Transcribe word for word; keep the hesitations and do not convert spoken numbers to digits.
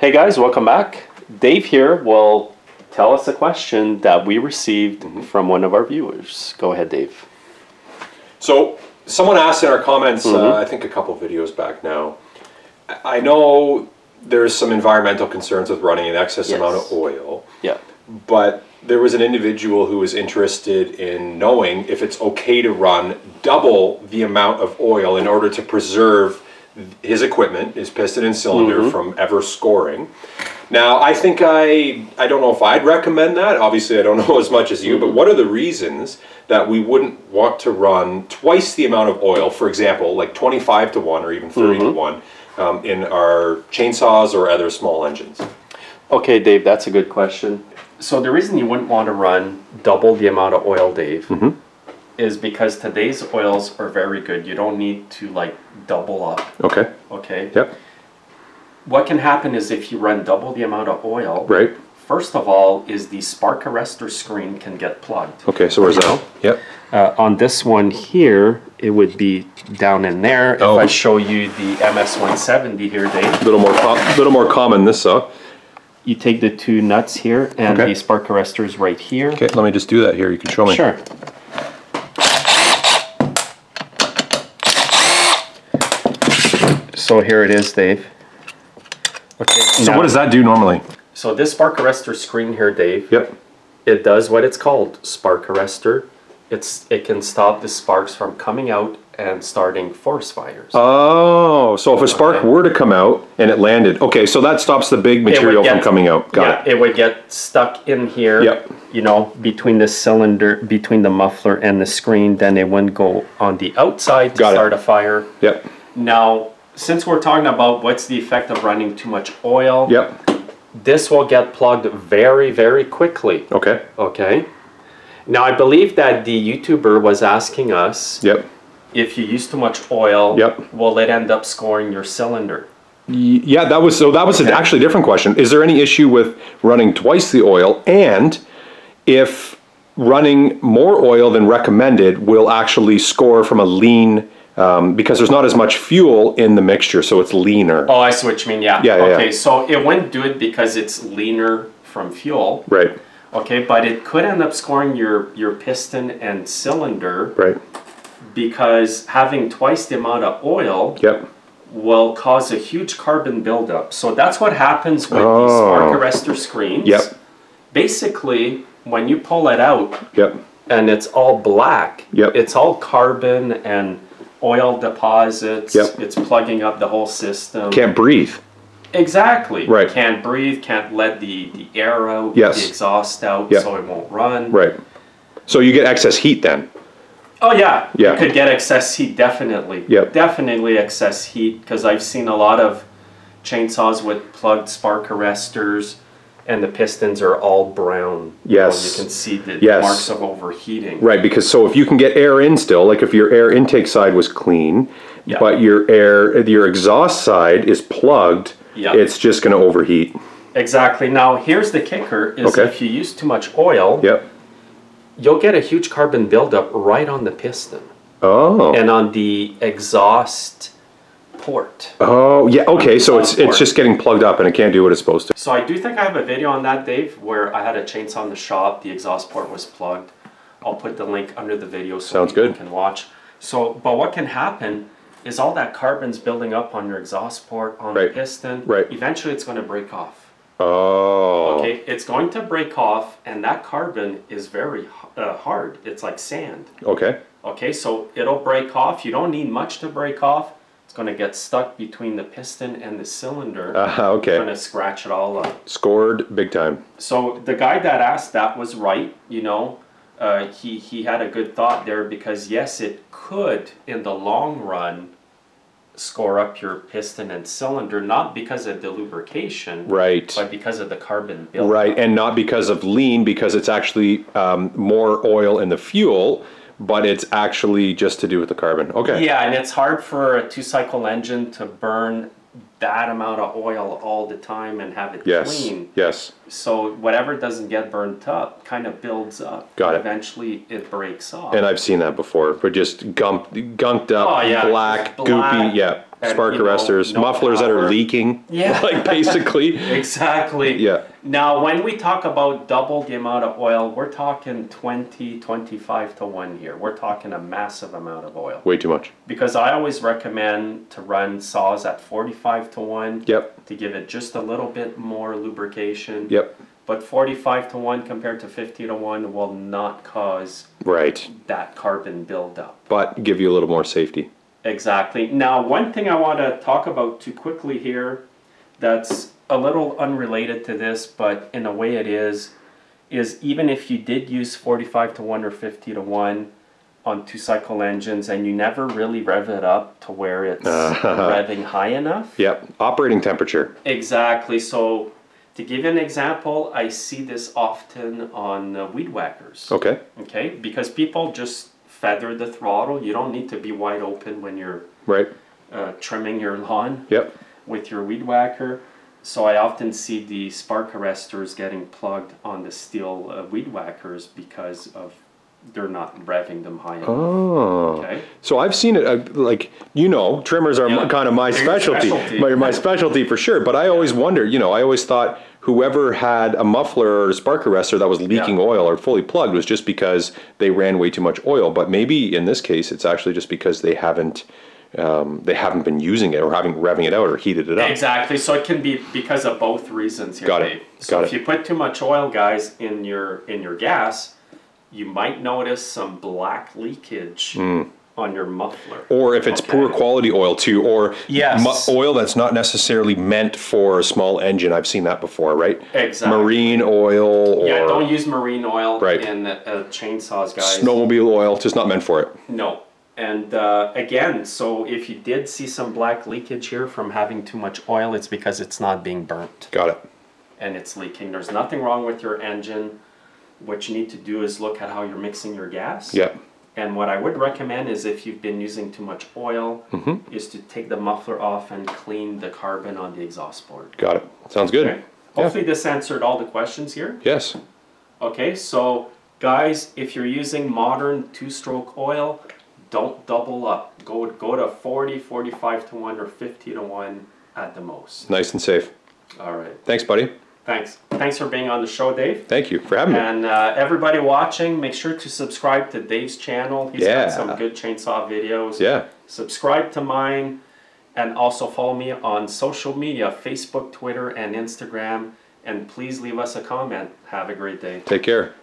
Hey guys, welcome back. Dave here will tell us a question that we received mm-hmm. from one of our viewers. Go ahead, Dave. So someone asked in our comments, mm-hmm. uh, I think a couple videos back now, I know there's some environmental concerns with running an excess yes. amount of oil, yeah. but there was an individual who was interested in knowing if it's okay to run double the amount of oil in order to preserve his equipment, his piston and cylinder, mm-hmm. from ever scoring. Now, I think I, I don't know if I'd recommend that. Obviously, I don't know as much as you, mm-hmm. but what are the reasons that we wouldn't want to run twice the amount of oil, for example, like twenty-five to one or even thirty mm-hmm. to one um, in our chainsaws or other small engines? Okay, Dave, that's a good question. So the reason you wouldn't want to run double the amount of oil, Dave, mm-hmm. is because today's oils are very good. You don't need to like double up. Okay. Okay. Yep. What can happen is if you run double the amount of oil, right. first of all, is the spark arrestor screen can get plugged. Okay, so where's that? Yep. Uh, on this one here, it would be down in there. Oh. If I show you the M S one seventy here, Dave. A little more, a little more common this saw. You take the two nuts here and okay. the spark arrestor is right here. Okay, let me just do that here. You can show me. Sure. So here it is, Dave. Okay. So now, what does that do normally? So this spark arrestor screen here, Dave. Yep. It does what it's called, spark arrestor. It's it can stop the sparks from coming out and starting forest fires. Oh, so if a spark okay. were to come out and it landed, okay, so that stops the big material get, from coming out. Got yeah, it. It would get stuck in here. Yep. You know, between the cylinder, between the muffler and the screen, then it wouldn't go on the outside to Got start it. a fire. Yep. Now, since we're talking about what's the effect of running too much oil, yep. this will get plugged very, very quickly. Okay. Okay. Now, I believe that the YouTuber was asking us, yep. if you use too much oil, yep. will it end up scoring your cylinder? Yeah, that was, so that was okay. actually a different question. Is there any issue with running twice the oil? And if running more oil than recommended will actually score from a lean, Um, because there's not as much fuel in the mixture, so it's leaner. Oh, I see what you mean, yeah. yeah okay, yeah. So it wouldn't do it because it's leaner from fuel. Right. Okay, but it could end up scoring your, your piston and cylinder. Right. Because having twice the amount of oil yep. will cause a huge carbon buildup. So that's what happens with oh. these spark arrestor screens. Yep. Basically, when you pull it out yep. and it's all black, yep. it's all carbon and oil deposits, yep. it's plugging up the whole system. Can't breathe. Exactly. Right. Can't breathe, can't let the, the air out, yes. the exhaust out, yep. so it won't run. Right. So you get excess heat then? Oh yeah, yeah. you could get excess heat, definitely. Yep. Definitely excess heat, because I've seen a lot of chainsaws with plugged spark arrestors, and the pistons are all brown. Yes. You can see the yes. marks of overheating. Right, because so if you can get air in still, like if your air intake side was clean, yeah. but your air, your exhaust side is plugged, yeah. it's just going to overheat. Exactly. Now, here's the kicker, is okay. if you use too much oil, yep. you'll get a huge carbon buildup right on the piston. Oh. And on the exhaust port. Oh yeah, okay, so it's it's just getting plugged up and it can't do what it's supposed to. So I do think I have a video on that, Dave, where I had a chainsaw in the shop, the exhaust port was plugged. I'll put the link under the video so you can watch. So, but what can happen is all that carbon's building up on your exhaust port, on right. the piston, right. eventually it's going to break off. Oh. Okay, it's going to break off and that carbon is very uh, hard, it's like sand. Okay. Okay, so it'll break off, you don't need much to break off. It's going to get stuck between the piston and the cylinder. Uh, okay. It's going to scratch it all up. Scored big time. So the guy that asked that was right, you know. Uh, he, he had a good thought there because, yes, it could, in the long run, score up your piston and cylinder, not because of the lubrication, right. but because of the carbon buildup. Right, and not because of lean, because it's actually um, more oil in the fuel, but it's actually just to do with the carbon. Okay. Yeah, and it's hard for a two-cycle engine to burn that amount of oil all the time and have it yes. clean. Yes. So whatever doesn't get burnt up kind of builds up. Got it. Eventually it breaks off. And I've seen that before. We're just gumped, gunked up, oh, yeah. black, black, goopy. Yeah. and, spark arresters, know, no mufflers power. that are leaking. Yeah. Like basically. Exactly. Yeah. Now, when we talk about double the amount of oil, we're talking twenty, twenty-five to one here. We're talking a massive amount of oil. Way too much. Because I always recommend to run saws at forty-five to one. Yep. To give it just a little bit more lubrication. Yep. But forty-five to one compared to fifty to one will not cause right. that carbon buildup. But give you a little more safety. Exactly. Now, one thing I want to talk about too quickly here that's a little unrelated to this, but in a way it is, is even if you did use forty-five to one or fifty to one on two-cycle engines and you never really rev it up to where it's revving high enough. Yep. Operating temperature. Exactly. So... to give you an example, I see this often on uh, weed whackers. Okay. Okay, because people just feather the throttle. You don't need to be wide open when you're right. uh, trimming your lawn yep. with your weed whacker. So I often see the spark arresters getting plugged on the steel uh, weed whackers because of they're not revving them high enough. Oh. Okay. So I've seen it, uh, like, you know, trimmers are yeah. kind of my specialty, specialty. My, my specialty for sure. But I always yeah. wonder, you know, I always thought whoever had a muffler or a spark arrestor that was leaking yeah. oil or fully plugged was just because they ran way too much oil. But maybe in this case, it's actually just because they haven't, um, they haven't been using it or having revving it out or heated it up. Exactly. So it can be because of both reasons here, Got it. Dave. So Got if it. you put too much oil, guys, in your in your gas, you might notice some black leakage mm. on your muffler. Or if it's okay. poor quality oil too, or yes. oil that's not necessarily meant for a small engine. I've seen that before, right? Exactly. Marine oil. Or, yeah, don't use marine oil right. in uh, chainsaws, guys. Snowmobile oil, just not meant for it. No. And uh, again, so if you did see some black leakage here from having too much oil, it's because it's not being burnt. Got it. And it's leaking. There's nothing wrong with your engine. What you need to do is look at how you're mixing your gas. Yeah. And what I would recommend is if you've been using too much oil, mm-hmm. is to take the muffler off and clean the carbon on the exhaust board. Got it. Sounds good. Okay. Yeah. Hopefully this answered all the questions here. Yes. Okay, so guys, if you're using modern two-stroke oil, don't double up. Go, go to forty, forty-five to one, or fifty to one at the most. Nice and safe. All right. Thanks, buddy. Thanks. Thanks for being on the show, Dave. Thank you for having me. And uh, everybody watching, make sure to subscribe to Dave's channel. He's yeah. got some good chainsaw videos. Yeah. Subscribe to mine and also follow me on social media, Facebook, Twitter, and Instagram. And please leave us a comment. Have a great day. Take care.